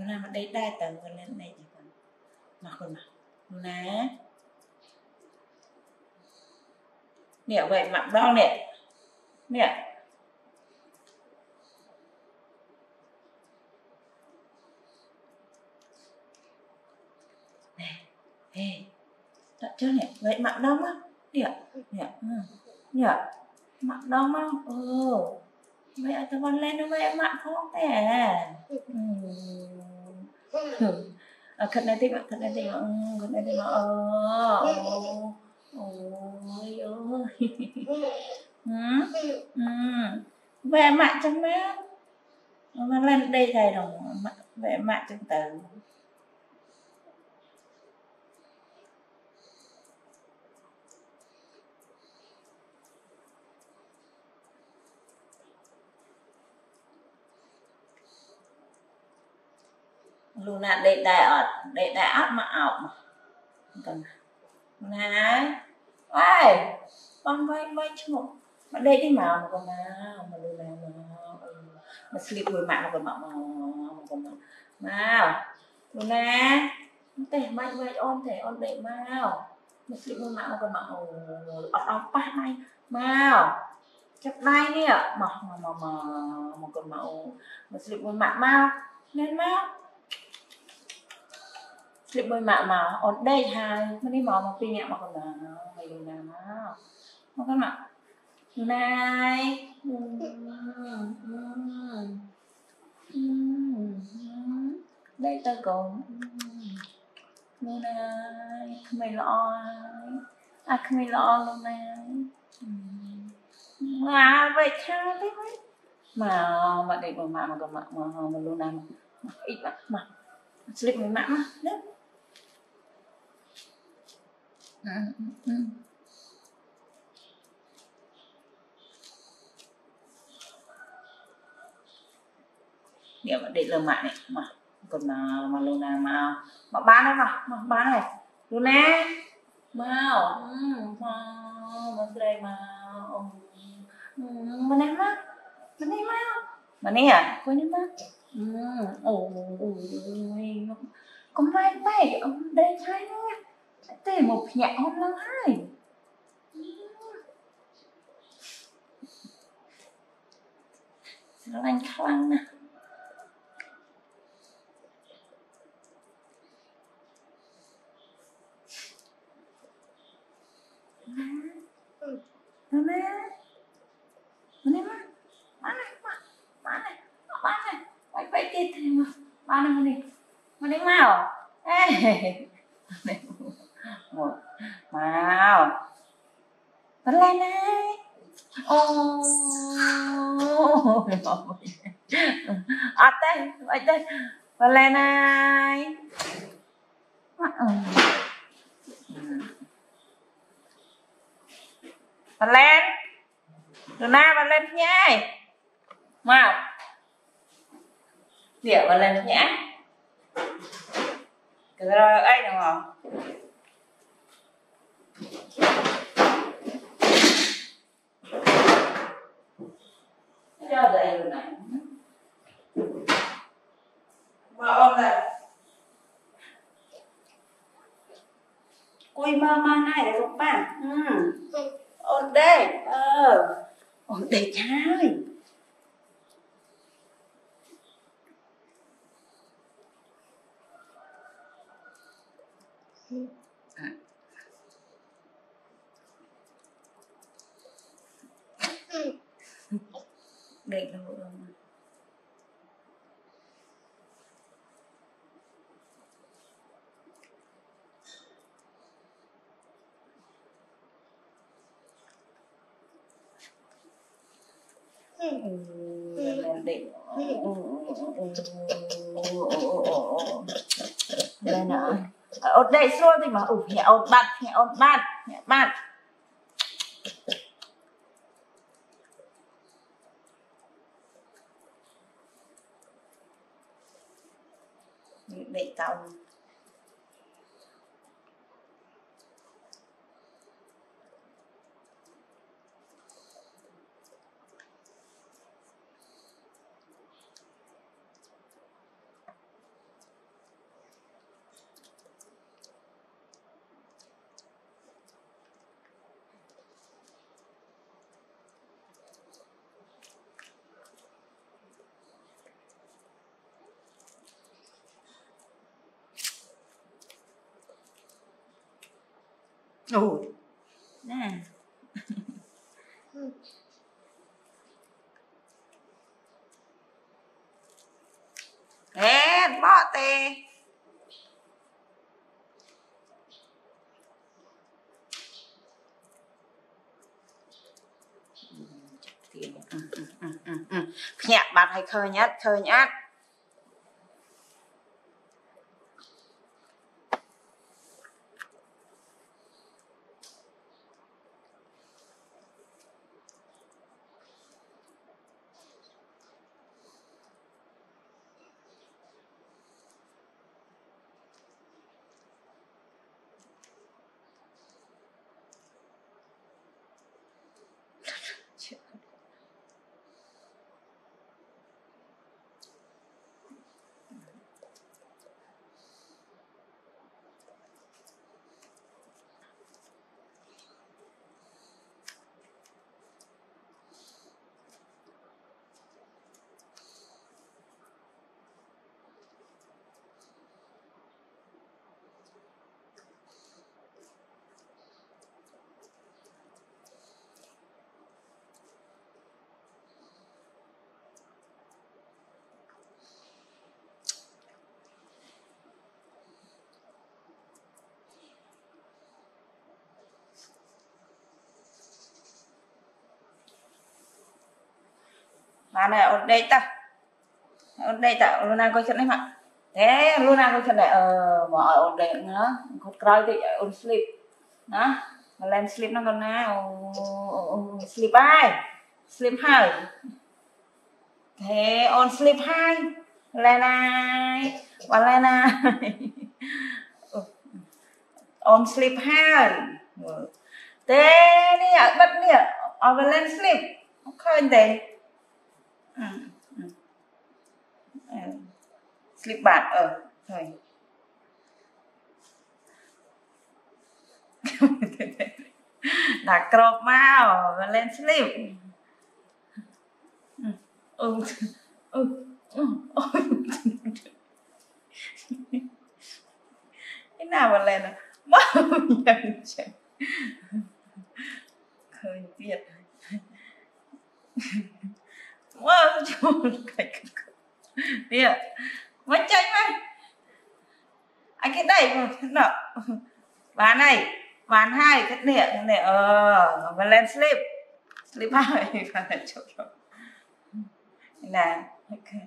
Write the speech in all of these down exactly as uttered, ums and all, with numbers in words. Luna đây đai tầng còn lên này chỉ cần mặc quần mặc Luna nè vậy mặc đo nè nè nè đặt chân nè vậy mặc đo á nè nè nè mặc đo á ừ vậy à, tao Valen nó vậy mặn không nè à cận này tinh mặn cận này tinh mặn cận này tinh mặn ôi ôi ôi về mặn trong mát Valen đây thầy đồng về mặn trong tờ Luna để đại ở để đại áp mà ảo cần này ơi con vay vay chụp mà đây đi mà còn nào mà Luna mà slip người mạng còn mạo mà còn nào Luna tệ mạnh vậy on thể on để mao mà slip người mạng còn mạo ọt ọt pa này mao chặt đây nè mà mà mà mà còn mạo mà slip người mạng mao nên mao lip bôi mạ mà on đây hai mới đi mò một pin nhẹ mà còn là mày đừng làm nó không các bạn này đây ta cũng luôn này mày lo à mày lo luôn này à vậy cha đấy mà mà để bôi mạ mà còn mạ mà mà luôn này mà ít mà mà slip mày mạ đấy ừ, ừ. Để mà để lừa mạng này mà còn mà mà Luna mà mà bán đấy mà mà bán này Luna màu màu màu đây màu mà này má mà này má mà này à quên đấy má ồ ôi con vai vai ông đây thấy nữa tê một nhẹ hôm nay lanh khăn nè nè nè nè má má này má này má này quay quay kia thì mà má này mình mà đi màu ê một màu vẫn lên đây ô ở đây ở đây vẫn lên này vẫn lên từ na vẫn lên nhé màu điểm vẫn lên nhé từ rồi ấy đúng không cho dậy rồi này mà ôm này cùi mà mà này rồi ba ôm đây ờ ôm đây trái để đâu rồi để đây nào ột đây xua thì mà ủ nhẹ ột bạt nhẹ ột bạt nhẹ bạt để tao Ồ. Nè. Ê, bỏ tê. Nhạc bạn hãy khơi nhát, khơi nhát. Bạn này ở đây ta, ở đây ta Luna coi chân đấy mà, thế Luna coi chân này ở bỏ ở đây nữa, coi thì on sleep, đó, làm sleep nó còn na, sleep hai, sleep hai, thế on sleep hai, lên này, và lên này, on sleep hai, thế nè bắt nè, ở bên lên sleep, không thế. Ừ. Ừ. À, slip bạc ở thôi. Đã crop vào và lên slip. Ừ. Ừ. Ừ. Ừ. Ừ. Cái nào mà lên à? Mất nhận chứ. Khơi tiệt. Wow, chôn cái cái mất chạy mà anh cái đây nó bán này bán hai cái nè cái nè ờ Valen slip slip ba này phải là chỗ đó nè okay.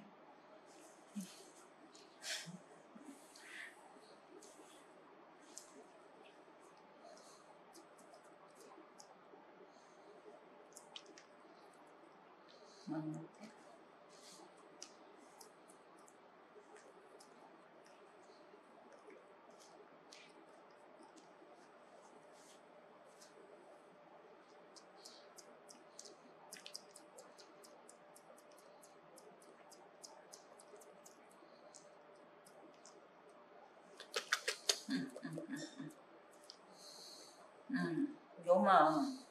Ừ, đúng mà.